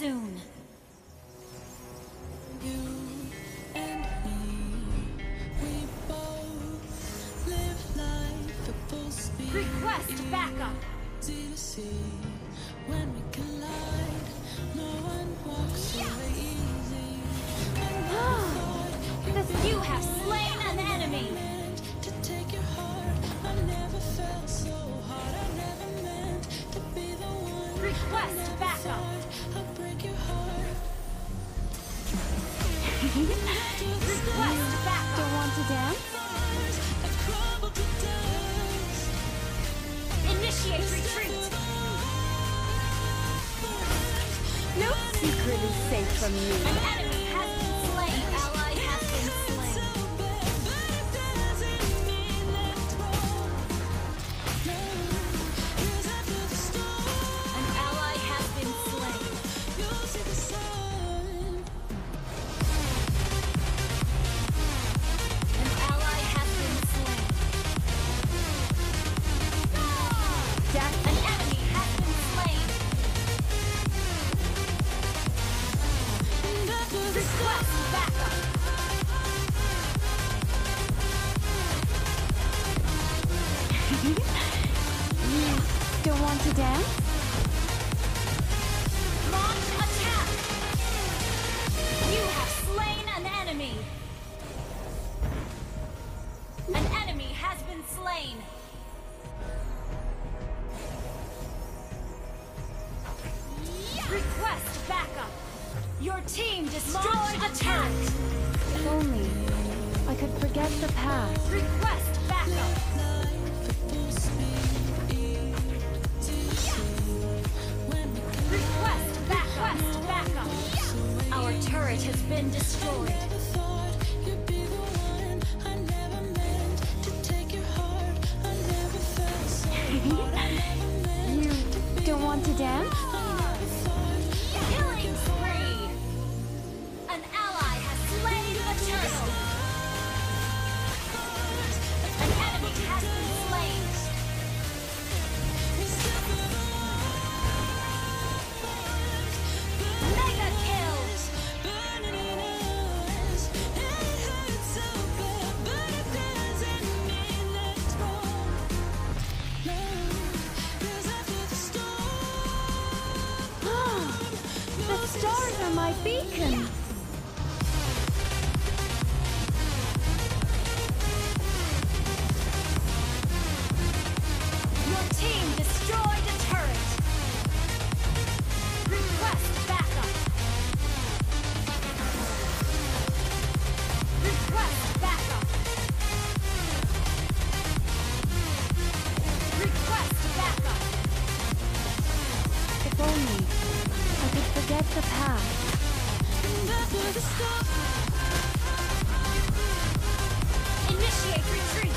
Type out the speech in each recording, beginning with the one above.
Soon. I Those are my beacons. Your team destroyed a turret. Request backup. Request backup. Request backup. If only I could forget the past. And after the storm. Initiate retreat.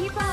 奇怪。